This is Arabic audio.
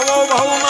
بهوا